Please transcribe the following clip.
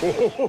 Yeah!